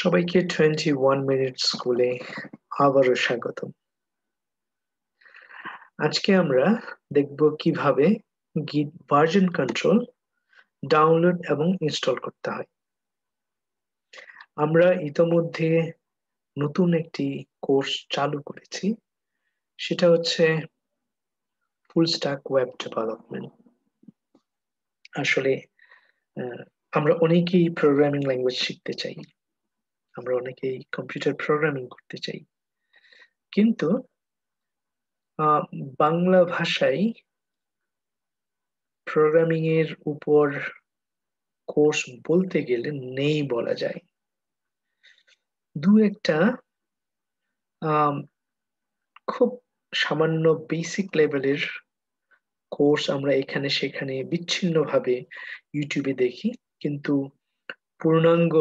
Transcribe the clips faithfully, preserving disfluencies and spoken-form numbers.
সবাইকে twenty-one minute স্কুলে আবারো স্বাগতম। আজকে আমরা দেখব কিভাবে গিট ভার্জন কন্ট্রোল ডাউনলোড এবং ইনস্টল করতে হয়। আমরা ইতোমধ্যে নতুন একটি কোর্স চালু করেছি, সেটা হচ্ছে ফুল স্ট্যাক ওয়েব ডেভেলপমেন্ট। আসলে আমরা অনেকেই প্রোগ্রামিং ল্যাঙ্গুয়েজ শিখতে চাই, আমরা অনেকেই কম্পিউটার প্রোগ্রামিং করতে চাই, কিন্তু বাংলা ভাষায় প্রোগ্রামিং এর উপর কোর্স বলতে গেলে নেই বলা যায়। দু একটা খুব সামান্য বেসিক লেভেলের কোর্স আমরা এখানে সেখানে বিচ্ছিন্নভাবে ইউটিউবে দেখি, কিন্তু পূর্ণাঙ্গ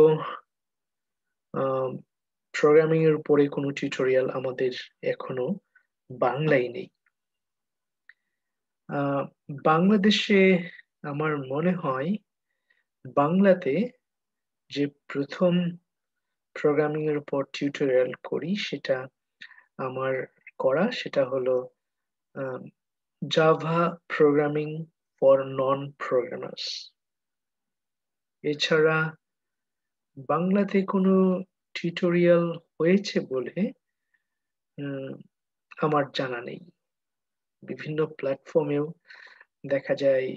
প্রোগ্রামিং এর উপরে কোনো টিউটোরিয়াল আমাদের এখনো বাংলায় নেই। বাংলাদেশে আমার মনে হয় বাংলাতে যে প্রথম প্রোগ্রামিং এর উপর টিউটোরিয়াল করি সেটা আমার করা, সেটা হলো Java programming for non programmers. এছাড়া বাংলাতে কোনো টিউটোরিয়াল হয়েছে বলে আমার জানা নেই। বিভিন্ন প্ল্যাটফর্মেও দেখা যায়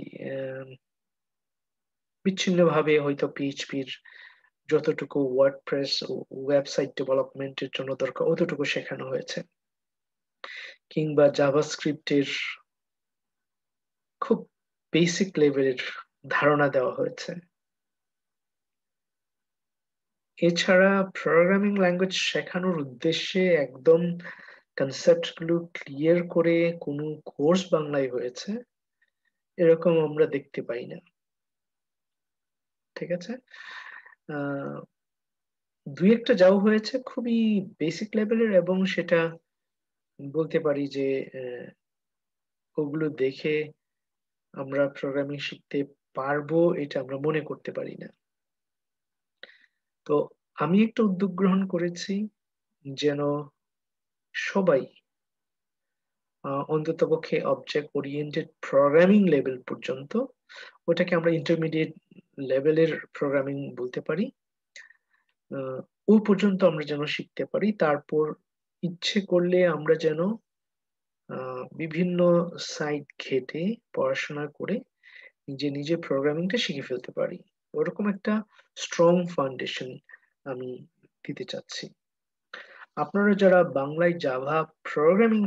বিচ্ছিন্নভাবে হয়তো পিএইচপির যতটুকু ওয়ার্ডপ্রেস ওয়েবসাইট ডেভেলপমেন্টের জন্য দরকার অতটুকু শেখানো হয়েছে, কিংবা জাভাস্ক্রিপ্টের খুব বেসিক লেভেলের ধারণা দেওয়া হয়েছে। এছাড়া প্রোগ্রামিং ল্যাঙ্গুয়েজ শেখানোর উদ্দেশ্যে একদম কনসেপ্টগুলো ক্লিয়ার করে কোনো কোর্স বাংলায় হয়েছে এরকম আমরা দেখতে পাই না। ঠিক আছে, দুই একটা যাও হয়েছে খুবই বেসিক লেভেলের, এবং সেটা বলতে পারি যে ওগুলো দেখে আমরা প্রোগ্রামিং শিখতে পারবো এটা আমরা মনে করতে পারি না। তো আমি একটা উদ্যোগ গ্রহণ করেছি যেন সবাই অন্ততপক্ষে অবজেক্ট ওরিয়েন্টেড প্রোগ্রামিং লেভেল পর্যন্ত, ওটাকে আমরা ইন্টারমিডিয়েট লেভেলের প্রোগ্রামিং বলতে পারি, ও পর্যন্ত আমরা যেন শিখতে পারি। তারপর ইচ্ছে করলে আমরা যেন বিভিন্ন সাইট ঘেটে পড়াশোনা করে নিজে নিজে প্রোগ্রামিংটা শিখে ফেলতে পারি, ওরকম একটা স্ট্রং ফাউন্ডেশন আমি দিতে চাচ্ছি। আপনারা যারা বাংলায় জাভা প্রোগ্রামিং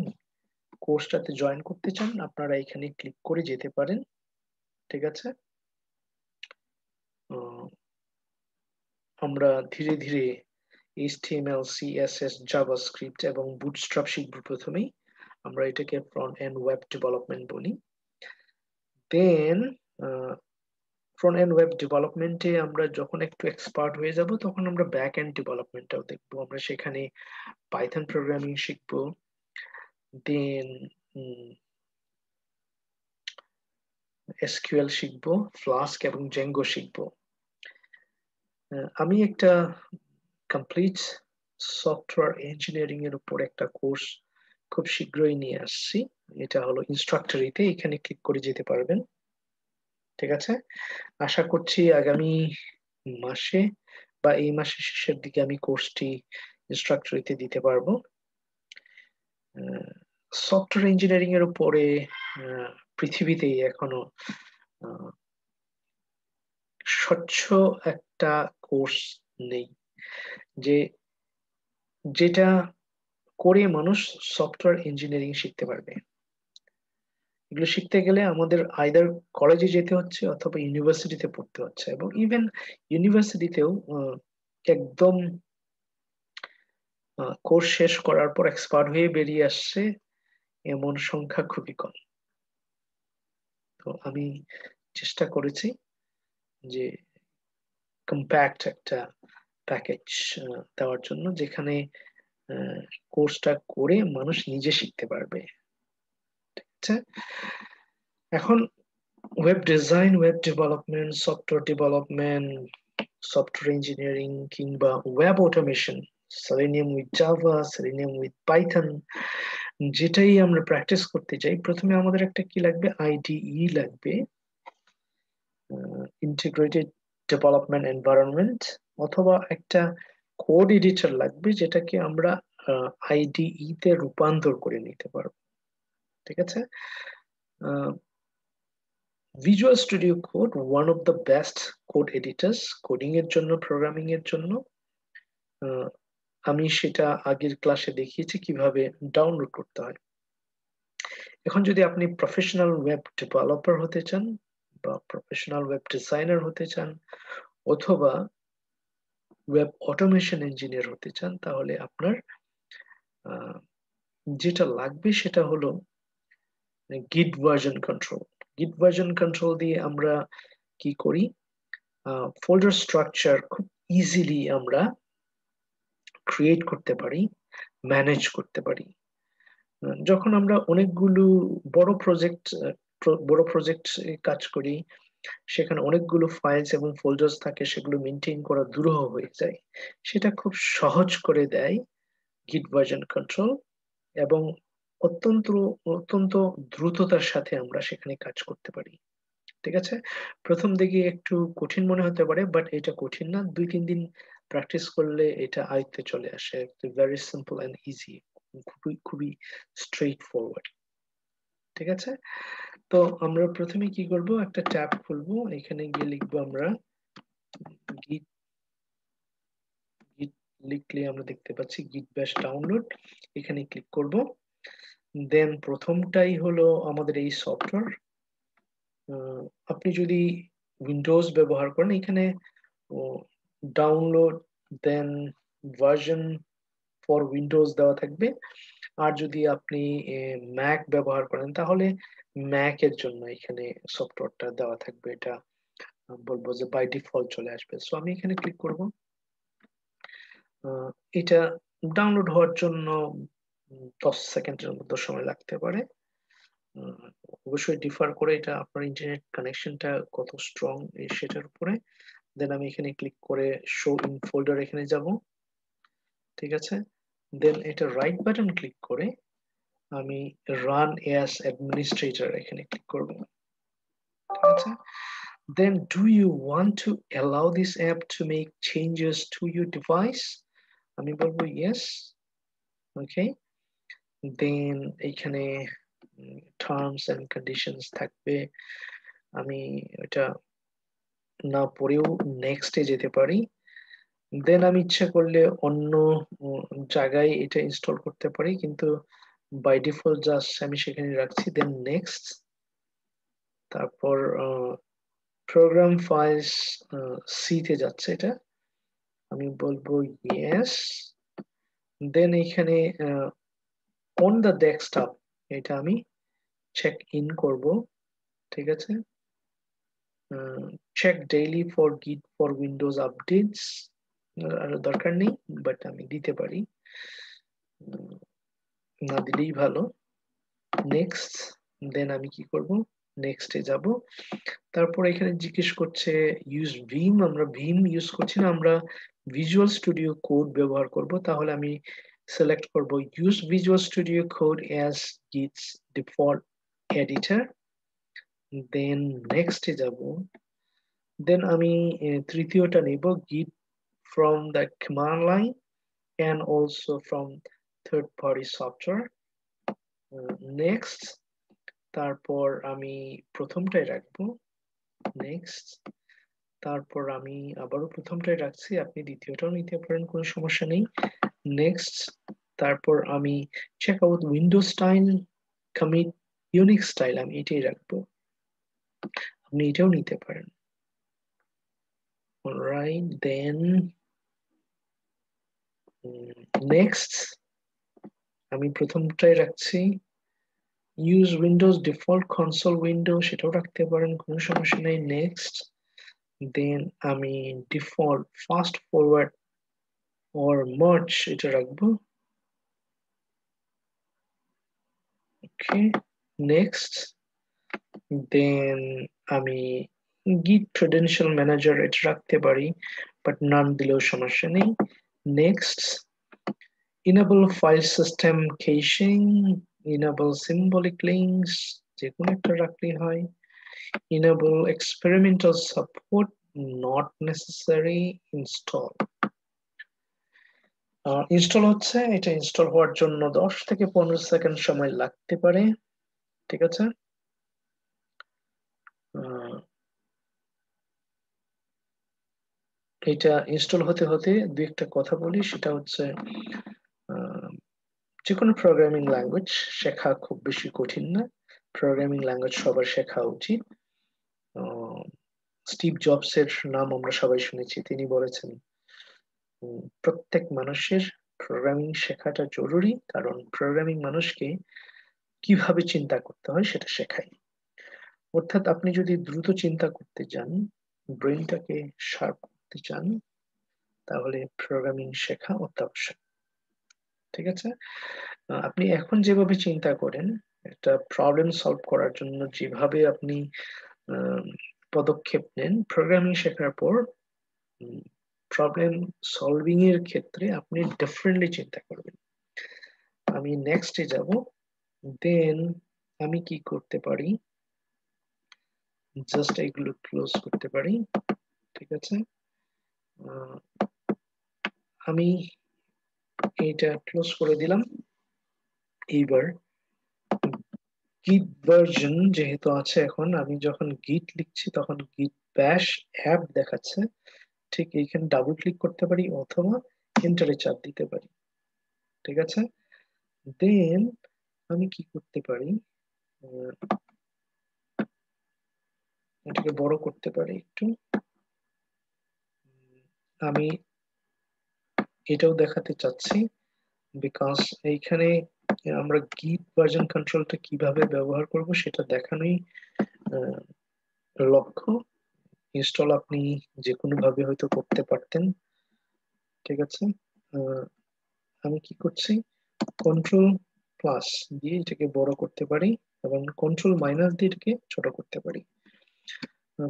কোর্সটাতে জয়েন করতে চান আপনারা এখানে ক্লিক করে যেতে পারেন। ঠিক আছে, আমরা ধীরে ধীরে এইচটিএমএল, সিএসএস, জাভাস্ক্রিপ্ট এবং বুটস্ট্র্যাপ শিখব। প্রথমেই আমরা এটাকে ফ্রন্ট এন্ড ওয়েব ডেভেলপমেন্ট বলি। দেন ফ্রন্ট এন্ড ওয়েব ডেভেলপমেন্টে আমরা যখন একটু এক্সপার্ট হয়ে যাব তখন আমরা ব্যাক এন্ড ডেভেলপমেন্টটাও দেখবো। আমরা সেখানে পাইথন প্রোগ্রামিং শিখব, দেন এসকিউএল শিখব, ফ্লাস্ক এবং জেঙ্গো শিখব। আমি একটা কমপ্লিট সফটওয়্যার ইঞ্জিনিয়ারিং এর উপর একটা কোর্স খুব শীঘ্রই নিয়ে আসছি, এটা হলো ইনস্ট্রাক্টরিতে, এখানে ক্লিক করে যেতে পারবেন। ঠিক আছে, আশা করছি আগামী মাসে বা এই মাসের শেষের দিকে আমি কোর্সটি ইনস্ট্রাক্টরিতে দিতে পারবো। সফটওয়্যার ইঞ্জিনিয়ারিং এর উপরে পৃথিবীতে এখনো স্বচ্ছ একটা কোর্স নেই যে যেটা করে মানুষ সফটওয়্যার ইঞ্জিনিয়ারিং শিখতে পারবে। এগুলো শিখতে গেলে আমাদের আইদার কলেজে যেতে হচ্ছে অথবা ইউনিভার্সিটিতে পড়তে হচ্ছে, এবং ইভেন ইউনিভার্সিটিতেও একদম কোর্স শেষ করার পর এক্সপার্ট হয়ে বেরিয়ে আসছে এমন সংখ্যা খুবই কম। তো আমি চেষ্টা করেছি যে কম্প্যাক্ট একটা প্যাকেজ দেওয়ার জন্য যেখানে কোর্সটা করে মানুষ নিজে শিখতে পারবে। এখন web design, web development, software development, software engineering, Kingba web automation, Selenium with Java, Selenium with Python. যেটাই আমরা প্র্যাকটিস করতে যাই প্রথমে আমাদের একটা কি লাগবে আইডিই লাগবে ইন্টিগ্রেটেড ডেভেলপমেন্ট এনवायरमेंट অথবা একটা কোড এডিটর লাগবে যেটাকে আমরা আইডিই তে রূপান্তর করে নিতে পারব ঠিক আছে Visual Studio Code one of the best code editors coding এর জন্য programming এর জন্য আমি সেটা আগের ক্লাসে দেখিয়েছি কিভাবে ডাউনলোড করতে হয় এখন যদি আপনি প্রফেশনাল ওয়েব ডেভেলপার হতে চান বা প্রফেশনাল ওয়েব ডিজাইনার হতে চান অথবা ওয়েব অটোমেশন ইঞ্জিনিয়ার হতে চান তাহলে আপনার যেটা লাগবে সেটা হলো Git version control Git version control দিয়ে আমরা কি করি folder structure খুব easily আমরা create করতে পারি manage করতে পারি যখন আমরা অনেকগুলো বড় প্রজেক্ট বড় প্রজেক্ট কাজ করি সেখানে অনেকগুলো ফাইলস এবং ফোল্ডারস থাকে সেগুলো মেইনটেইন করা দুরূহ হয়ে যায় সেটা খুব সহজ করে দেয় git version control এবং অত্যন্ত অত্যন্ত দ্রুততার সাথে আমরা সেখানে কাজ করতে পারি ঠিক আছে প্রথম দিকে একটু কঠিন মনে হতে পারে বাট এটা কঠিন না দুই তিন দিন প্র্যাকটিস করলে এটা আয়ত্তে চলে আসে very simple and easy খুবই খুবই straightforward ঠিক আছে তো আমরা প্রথমে কি করব একটা ট্যাব খুলব এখানে গিয়ে লিখব আমরা git git লিখলে আমরা দেখতে পাচ্ছি git bash download এখানে ক্লিক করব দেন প্রথমটাই হলো আমাদের এই সফটওয়্যার আপনি যদি উইন্ডোজ ব্যবহার করেন এখানে download then version for windows দেওয়া থাকবে আর যদি আপনি mac ব্যবহার করেন তাহলে mac এর জন্য এখানে সফটওয়্যারটা দেওয়া থাকবে এটা বলবো যে by default চলে আসবে সো আমি এখানে ক্লিক করব এটা ডাউনলোড হওয়ার জন্য ten সেকেন্ডের মতো সময় লাগতে পারে অবশ্যই ডিফার করে এটা আপনার ইন্টারনেট কানেকশনটা কত স্ট্রং সেটার উপরে Then আমি এখানে ক্লিক করে show in folder এখানে যাব ঠিক আছে then এটা right button ক্লিক করে আমি run as administrator এখানে ক্লিক করব ঠিক আছে then do you want to allow this app to make changes to your device আমি বলবো yes okay then এখানে terms and conditions থাকবে আমি এটা না পরেও next এ যেতে পারি then আমি ইচ্ছা করলে অন্য জায়গায় এটা ইনস্টল করতে পারি কিন্তু by default just আমি সেখানে রাখছি then next তারপর program files c তে যাচ্ছে এটা আমি বলবো yes then এখানে on the desktop এটা আমি check in করব ঠিক আছে Uh, check daily for Git for Windows updates. দরকার নেই but আমি দিতে পারি না দিলেই ভালো next then আমি কি করব next এ যাব তারপর এখানে জিজ্ঞেস করছে use Vim আমরা Vim ইউজ করছি না আমরা Visual Studio Code ব্যবহার করব তাহলে আমি select করব use Visual Studio Code as Git's default editor then next is abo then ami tritiyota nebo git from the command line and also from third party software uh, next tarpor ami prothom tai rakhbo next tarpor ami abaro prothom tai rakchi apni ditiyotao nite paren kono somossha nei next tarpor ami check out windows style commit unix style ami etai rakhbo আপনি এটাও নিতে পারেন alright দেন next আমি প্রথমটাই রাখছি use Windows default console window সেটাও রাখতে পারেন কোনো সমস্যা নেই নেক্সট দেন আমি default fast forward or merge এটা রাখবো okay next Then I mean git credential manager এ রাখতে পারি, but none দিলেও সমস্যা নেই। Next, enable file system caching, enable symbolic links, যে কোনো একটা রাখলেই হয়। Enable experimental support, not necessary, install. Uh, install হচ্ছে, এটা install হওয়ার জন্য দশ থেকে পনেরো সেকেন্ড সময় লাগতে পারে, ঠিক আছে? এটা ইনস্টল হতে হতে দুই একটা কথা বলি, সেটা হচ্ছে যে কোনো প্রোগ্রামিং ল্যাঙ্গুয়েজ শেখা খুব বেশি কঠিন না, প্রোগ্রামিং ল্যাঙ্গুয়েজ সবার শেখা উচিত। স্টিভ জবস এর নাম আমরা সবাই শুনেছি, তিনি বলেছেন প্রত্যেক মানুষের প্রোগ্রামিং শেখাটা জরুরি, কারণ প্রোগ্রামিং মানুষকে কিভাবে চিন্তা করতে হয় সেটা শেখায়। অর্থাৎ আপনি যদি দ্রুত চিন্তা করতে চান, ব্রেনটাকে শার্প করতে চান, তাহলে প্রোগ্রামিং শেখা অত্যাবশ্যক, ঠিক আছে? আপনি এখন যেভাবে চিন্তা করেন, একটা প্রবলেম সলভ করার জন্য যেভাবে আপনি পদক্ষেপ নেন, প্রোগ্রামিং শেখার পর প্রবলেম সলভিং এর ক্ষেত্রে আপনি ডিফারেন্টলি চিন্তা করবেন। আমি নেক্সটে যাব, দেন আমি কি করতে পারি, জাস্ট এগুলো ক্লোজ করতে পারি, ঠিক আছে? আমি এটা ক্লোজ করে দিলাম। এইবার git version যেহেতু আছে, এখন আমি যখন git লিখছি তখন git bash app দেখাচ্ছে, ঠিক এইখানে ডাবল ক্লিক করতে পারি অথবা এন্টারে চাপ দিতে পারি, ঠিক আছে? দেন আমি কি করতে পারি, এটাকে বড় করতে পারি একটু, আমি এটাও দেখাতে চাচ্ছি, বিকজ এইখানে আমরা git version কন্ট্রোলটা কিভাবে ব্যবহার করব সেটা দেখানোই লক্ষ্য। ইনস্টল আপনি যে কোনো ভাবে হয়তো করতে পারতেন, ঠিক আছে? আমি কি করছি, কন্ট্রোল প্লাস দিয়ে এটাকে বড় করতে পারি এবং কন্ট্রোল মাইনাস দিয়ে এটাকে ছোট করতে পারি।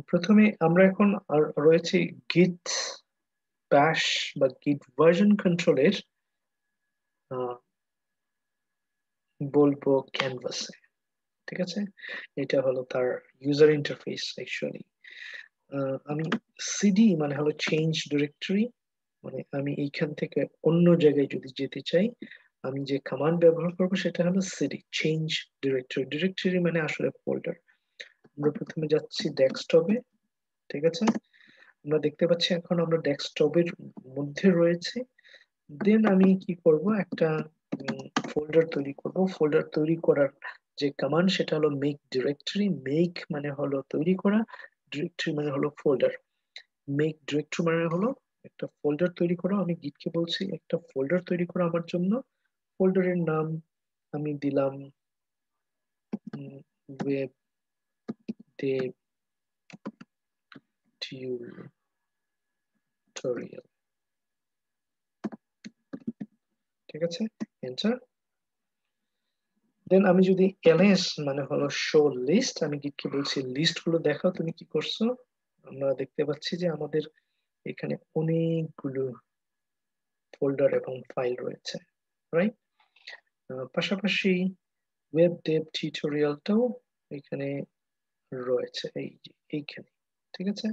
প্রথমে আমরা এখন আর রয়েছে git bash বা git version কন্ট্রোলের বলবো ক্যানভাসে, ঠিক আছে? এটা হলো তার ইউজার ইন্টারফেস। অ্যাকচুয়ালি আমি সিডি মানে হলো চেঞ্জ ডিরেক্টরি, মানে আমি এইখান থেকে অন্য জায়গায় যদি যেতে চাই আমি যে কমান্ড ব্যবহার করবো সেটা হলো সিডি, চেঞ্জ ডিরেক্টরি। ডিরেক্টরি মানে আসলে ফোল্ডার। আমরা প্রথমে যাচ্ছি ডেস্কটপে, ঠিক আছে? আমরা দেখতে পাচ্ছি এখন আমরা ডেস্কটপের মধ্যে রয়েছে। দেন আমি কি করব, একটা ফোল্ডার তৈরি করব। ফোল্ডার তৈরি করার যে কমান্ড সেটা হলো মেক ডিরেক্টরি। মেক মানে হলো তৈরি করা, ডিরেক্টরি মানে হলো ফোল্ডার। মেক ডিরেক্টরি মানে হলো একটা ফোল্ডার তৈরি করা। আমি গিটকে বলছি একটা ফোল্ডার তৈরি করা আমার জন্য। ফোল্ডারের নাম আমি দিলাম ওয়েব dev tutorial, ঠিক আছে? এন্টার। দেন আমি যদি ls মানে হলো শো লিস্ট, আমি গিটকে বলছি লিস্ট গুলো দেখাও তুমি কি করছো। আমরা দেখতে পাচ্ছি যে আমাদের এখানে অনেকগুলো ফোল্ডার এবং ফাইল রয়েছে, রাইট? পাশাপাশি ওয়েব dev টিউটোরিয়ালটাও এখানে রয়েছে, এই এইখানে, ঠিক আছে?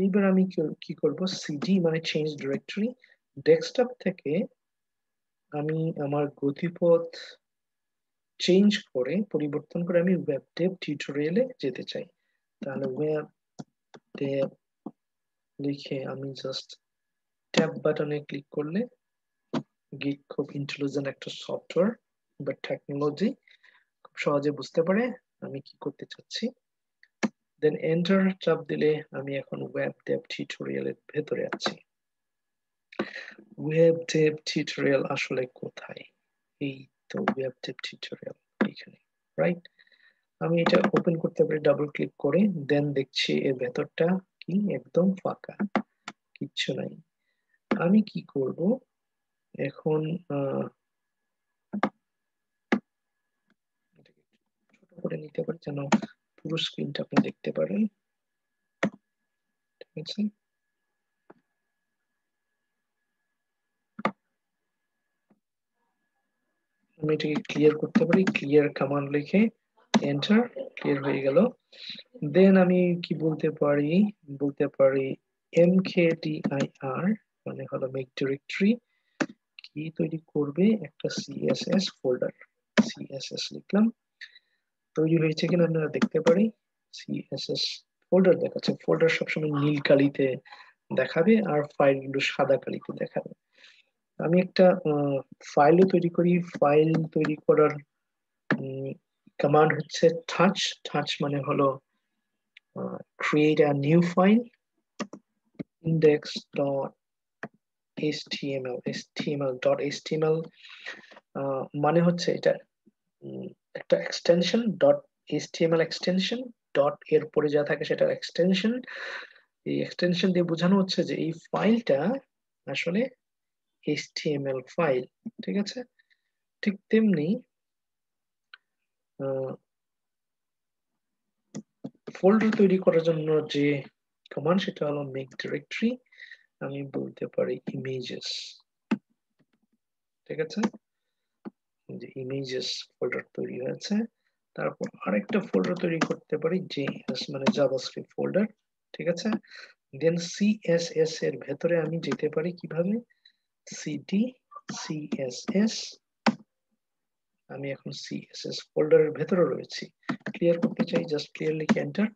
এইবার আমি কি করব, সিডি মানে চেঞ্জ ডিরেক্টরি। ডেস্কটপ থেকে আমি আমার গতিপথ চেঞ্জ করে পরিবর্তন করে আমি ওয়েব dev টিউটোরিয়ালে যেতে চাই, তাহলে ওয়েব dev লিখে আমি জাস্ট ট্যাব বাটনে ক্লিক করলে, গিট খুব ইন্টেলিজেন্ট একটা সফটওয়্যার বা টেকনোলজি, খুব সহজে বুঝতে পারে আমি কি করতে চাচ্ছি। দেন এন্টার চাপ দিলে আমি এখন ওয়েব dev টিউটোরিয়ালের ভেতরে আছি। ওয়েব dev টিউটোরিয়াল আসলে কোথায়? এই তো ওয়েব dev টিউটোরিয়াল এখানে, রাইট? আমি এটা ওপেন করতে পারি ডাবল ক্লিক করে। দেন দেখছি এর ভেতরটা কি একদম ফাঁকা, কিচ্ছু নাই। আমি কি করব এখন, করে নিতে পারি যেন পুরো স্ক্রিনটা আপনি দেখতে পারেন। me see. আমি এটাকে ক্লিয়ার করতে পারি ক্লিয়ার কমান্ড লিখে এন্টার ক্লিয়ার হয়ে গেল দেন আমি কি বলতে পারি বলতে পারি mkdir মানে হলো মেক ডিরেক্টরি কি তৈরি করবে একটা css ফোল্ডার css লিখলাম তৈরি হয়েছে কিনা আমরা দেখতে পারি css ফোল্ডার দেখাচ্ছে ফোল্ডার সবসময় নীল কালিতে দেখাবে আর ফাইলগুলো সাদা কালিতে দেখাবে আমি একটা ফাইল তৈরি করি ফাইল তৈরি করার কমান্ড হচ্ছে টাচ টাচ মানে হলো create a new file index.html html.html মানে হচ্ছে এটা একটা এক্সটেনশন .html এক্সটেনশন ডট এর পরে যা থাকে সেটা এক্সটেনশন এই এক্সটেনশন দিয়ে বোঝানো হচ্ছে যে এই ফাইলটা আসলে html file ঠিক আছে ঠিক তেমনি ফোল্ডার তৈরি করার জন্য যে কমান্ড সেটা হলো মেক ডিরেক্টরি আমি বলতে পারি ইমেজেস ঠিক আছে যে ইমেজেস ফোল্ডার তৈরি হয়েছে তারপর আরেকটা ফোল্ডার তৈরি করতে পারি জেএস মানে জাভাস্ক্রিপ্ট ফোল্ডার ঠিক আছে দেন সিএসএস এর ভিতরে আমি যেতে পারি কিভাবে cd css আমি এখন css ফোল্ডারের ভিতরে রয়েছে ক্লিয়ার করতে চাই জাস্ট ক্লিয়ারলি এন্টার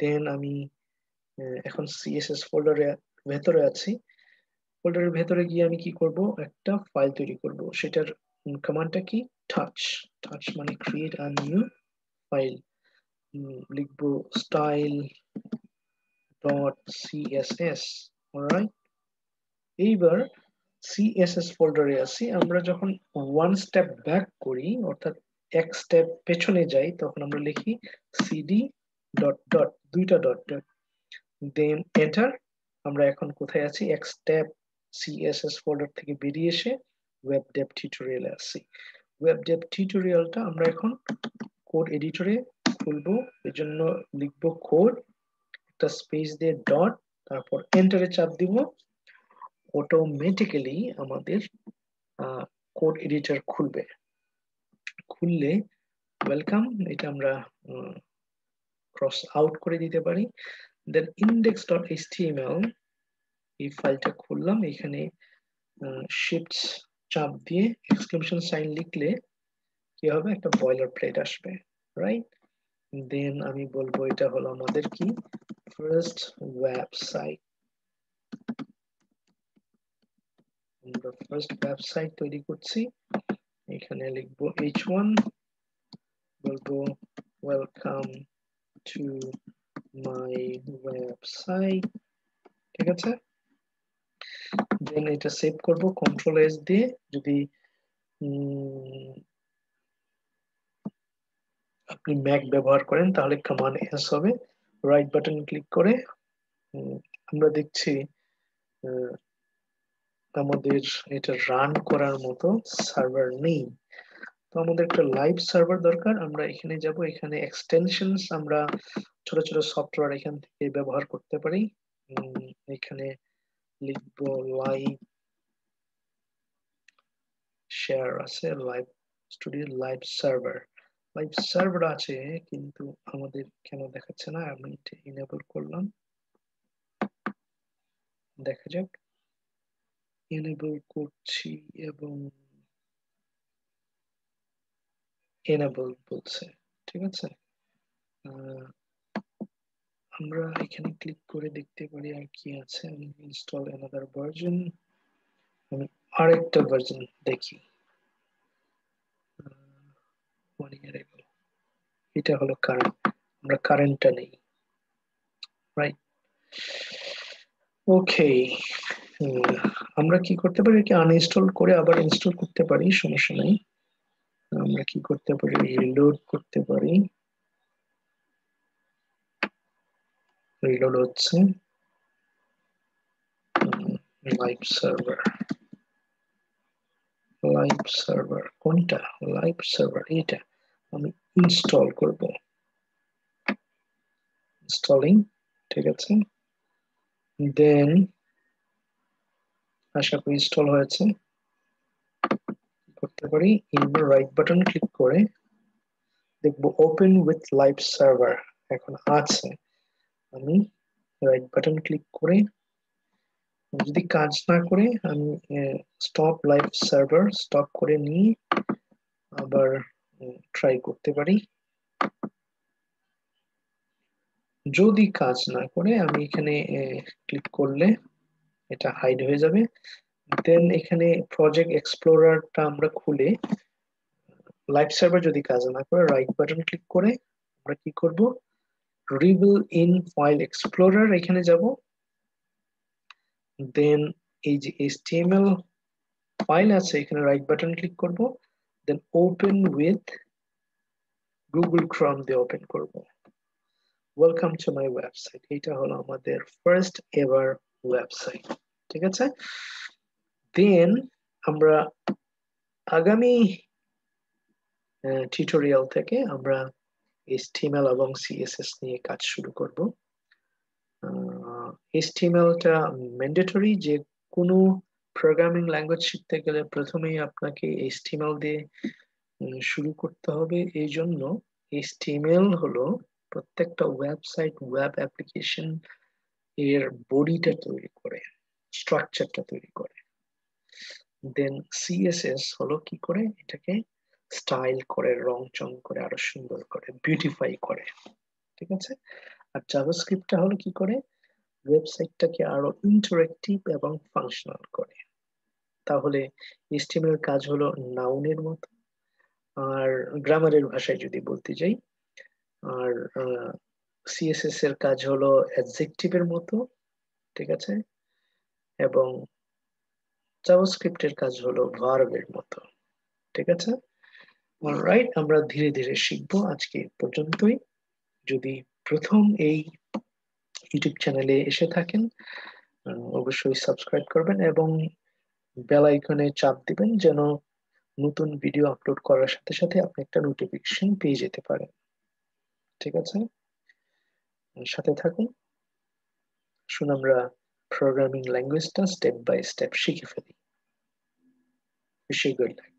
দেন আমি এখন css ফোল্ডারের ভিতরে আছি ফোল্ডারের ভিতরে গিয়ে আমি কি করব একটা ফাইল তৈরি করব সেটার কমান্ডটা কি touch touch মানে create a new file লিখব style.css অলরাইট এইবার css ফোল্ডারে আসি আমরা যখন ওয়ান স্টেপ ব্যাক করি অর্থাৎ এক স্টেপ পেছনে যাই তখন আমরা লিখি cd ডট ডট দুইটা ডট দেন এন্টার আমরা এখন কোথায় আছি এক স্টেপ css ফোল্ডার থেকে বেরিয়ে এসে ওয়েব ডেভ টিউটোরিয়ালে আসি ওয়েব ডেভ টিউটোরিয়ালটা আমরা এখন কোড এডিটরে খুলবো এর জন্য লিখব কোড একটা স্পেস দিয়ে ডট তারপর এন্টারে চাপ দিব automatically আমাদের code editor খুলবে খুললে welcome এটা আমরা cross out করে দিতে পারি then index.html এই ফাইলটা খুললাম এখানে shift চাপ দিয়ে exclamation sign লিখলে কি হবে একটা boilerplate আসবে right then আমি বলবো এটা হলো আমাদের কি first website আমরা ফার্স্ট ওয়েবসাইট তৈরি করছি এখানে লিখব এইচ ওয়ান বলবো ওয়েলকাম টু মাই ওয়েবসাইট ঠিক আছে দেন এটা সেভ করব কন্ট্রোল এস দিয়ে যদি আপনি ম্যাক ব্যবহার করেন তাহলে কমান্ড এস হবে রাইট বাটন ক্লিক করে আমরা দেখছি আমাদের এটা রান করার মতো সার্ভার নেই তো আমাদের একটা লাইভ সার্ভার দরকার আমরা এখানে যাব এখানে এক্সটেনশনস আমরা ছোট ছোট সফটওয়্যার এখান থেকে ব্যবহার করতে পারি এখানে লিখব লাইভ শেয়ার আছে live studio live server live server আছে কিন্তু আমাদের কেন দেখাচ্ছে না আমি এটা ইনেবল করলাম দেখা যাক enable করছি এবং enable বলছে ঠিক আছে আমরা এখানে ক্লিক করে দেখতে পারি আর কি আছে আমি ইনস্টল another version আমি আরেকটা ভার্সন দেখি এটা হলো কারেন্ট আমরা কারেন্টটা নেই রাইট ওকে আমরা কি করতে পারি কি আনইনস্টল করে আবার ইনস্টল করতে পারি সমস্যা নাই আমরা কি করতে পারি রিলোড করতে পারি রিলোড হচ্ছে লাইভ সার্ভার লাইভ সার্ভার কোনটা লাইভ সার্ভার এটা আমি ইনস্টল করব ইনস্টলিং ঠিক আছে then আশা করি ইনস্টল হয়েছে। করতে পারি ইনভার রাইট বাটন ক্লিক করে দেখব ওপেন উইথ লাইভ সার্ভার এখন আছে। আমি রাইট বাটন ক্লিক করে যদি কাজ না করে আমি স্টপ লাইভ সার্ভার স্টপ করে নিয়ে আবার ট্রাই করতে পারি। যদি কাজ না করে আমি এখানে ক্লিক করলে এটা হাইড হয়ে যাবে। দেন এখানে প্রজেক্ট এক্সপ্লোরারটা আমরা খুলে লাইভ সার্ভার যদি কাজ না করে রাইট বাটন ক্লিক করে আমরা কি করব রিবিল ইন ফাইল এক্সপ্লোরার এখানে যাব। দেন এই যে এইচটিএমএল ফাইল আছে এখানে রাইট বাটন ক্লিক করব। Then open with Google Chrome দিয়ে ওপেন করব। ওয়েলকাম টু মাই ওয়েবসাইট, এটা হলো আমাদের ফার্স্ট এভার ওয়েবসাইট, ঠিক আছে। দেন আমরা আগামী টিউটোরিয়াল থেকে আমরা এইচটিএমএল এবং সিএসএস নিয়ে কাজ শুরু করব। এইচটিএমএলটা ম্যান্ডেটরি, যে কোনো প্রোগ্রামিং ল্যাঙ্গুয়েজ শিখতে গেলে প্রথমেই আপনাকে এইচটিএমএল দিয়ে শুরু করতে হবে। এই জন্য এইচটিএমএল হলো প্রত্যেকটা ওয়েবসাইট ওয়েব অ্যাপ্লিকেশন এর বডিটা তৈরি করে, স্ট্রাকচারটা তৈরি করে। দেন সিএসএস হলো কি করে এটাকে স্টাইল করে, রং চং করে, আরো সুন্দর করে, বিউটিফাই করে, ঠিক আছে। আর জাভাস্ক্রিপ্টটা হলো কি করে ওয়েবসাইটটাকে আরো ইন্টারেক্টিভ এবং ফাংশনাল করে। তাহলে এইচটিএমএল কাজ হলো নাউনের মতো, আর গ্রামারের ভাষায় যদি বলতে যাই, আর সিএসএস এর কাজ হলো অ্যাডজেক্টিভের মতো, ঠিক আছে, এবং জাভাস্ক্রিপ্টের কাজ হলো ভার্বের মতো, ঠিক আছে। অলরাইট, আমরা ধীরে ধীরে শিখবো। আজকে পর্যন্তই। যদি প্রথম এই ইউটিউব চ্যানেলে এসে থাকেন অবশ্যই সাবস্ক্রাইব করবেন এবং বেল আইকনে চাপ দিবেন যেন নতুন ভিডিও আপলোড করার সাথে সাথে আপনি একটা নোটিফিকেশন পেয়ে যেতে পারেন, ঠিক আছে। সাথে থাকুন, শুন আমরা প্রোগ্রামিং ল্যাঙ্গুয়েজটা স্টেপ বাই স্টেপ শিখে ফেলি। Wish you good lakh.